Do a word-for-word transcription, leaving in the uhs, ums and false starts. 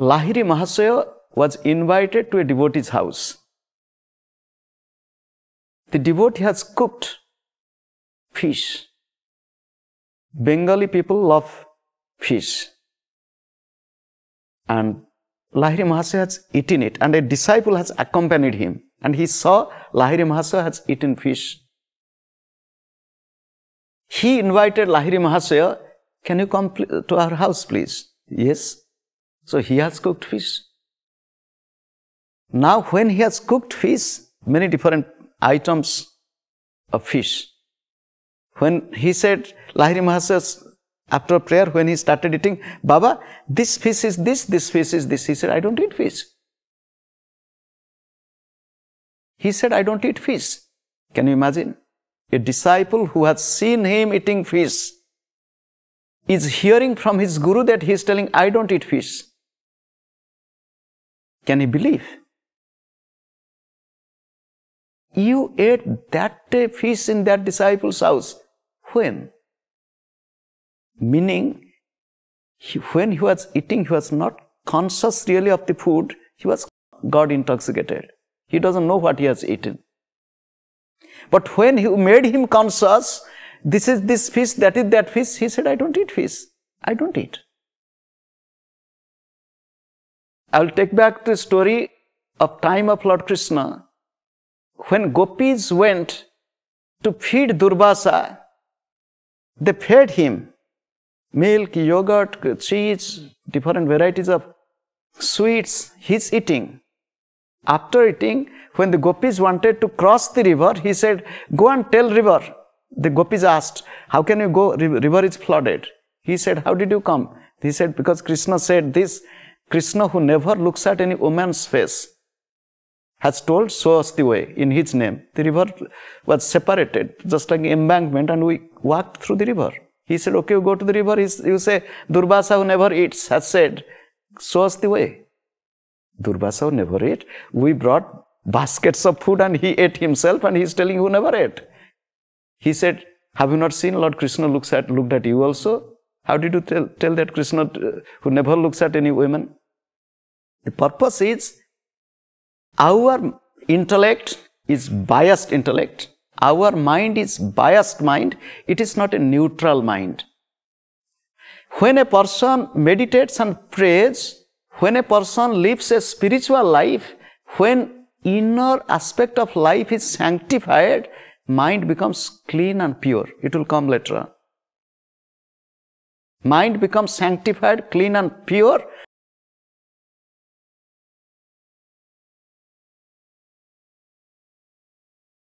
Lahiri Mahashaya was invited to a devotee's house. The devotee has cooked fish. Bengali people love fish. And Lahiri Mahashaya has eaten it, and a disciple has accompanied him, and he saw Lahiri Mahashaya has eaten fish. He invited Lahiri Mahashaya, can you come to our house, please? Yes. So he has cooked fish. Now when he has cooked fish, many different items of fish. When he said, Lahiri Mahashaya, after prayer, when he started eating, Baba, this fish is this, this fish is this. He said, I don't eat fish. He said, I don't eat fish. Can you imagine? A disciple who has seen him eating fish is hearing from his guru that he is telling, I don't eat fish. Can he believe? You ate that day fish in that disciple's house. When? Meaning, he, when he was eating, he was not conscious really of the food. He was God intoxicated. He doesn't know what he has eaten. But when he made him conscious, this is this fish, that is that fish, he said, I don't eat fish. I don't eat. I will take back the story of time of Lord Krishna. When gopis went to feed Durvasa, they fed him milk, yogurt, cheese, different varieties of sweets. He's eating. After eating, when the gopis wanted to cross the river, he said, go and tell river. The gopis asked, how can you go? River is flooded. He said, how did you come? He said, because Krishna said this. Krishna, who never looks at any woman's face, has told, show us the way in his name. The river was separated, just like embankment, and we walked through the river. He said, okay, you go to the river. You say, Durvasa, who never eats, has said, show us the way. Durvasa, who never ate, we brought baskets of food and he ate himself, and he is telling who never ate. He said, have you not seen Lord Krishna looks at, looked at you also? How did you tell, tell that Krishna uh, who never looks at any women? The purpose is, our intellect is biased intellect. Our mind is biased mind. It is not a neutral mind. When a person meditates and prays, when a person lives a spiritual life, when inner aspect of life is sanctified, mind becomes clean and pure. It will come later on. Mind becomes sanctified, clean and pure.